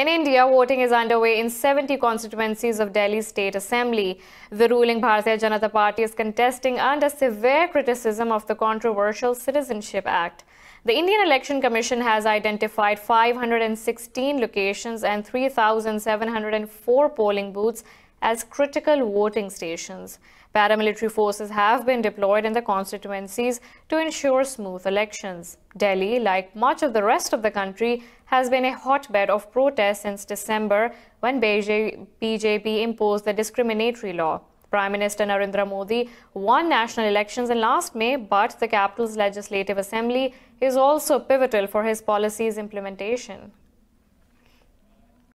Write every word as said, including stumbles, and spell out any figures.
In India, voting is underway in seventy constituencies of Delhi State Assembly. The ruling Bharatiya Janata Party is contesting under severe criticism of the controversial Citizenship Act. The Indian Election Commission has identified five hundred sixteen locations and three thousand seven hundred four polling booths as critical voting stations. Paramilitary forces have been deployed in the constituencies to ensure smooth elections. Delhi, like much of the rest of the country, has been a hotbed of protests since December, when B J P imposed the discriminatory law. Prime Minister Narendra Modi won national elections in last May, but the capital's legislative assembly is also pivotal for his policy's implementation.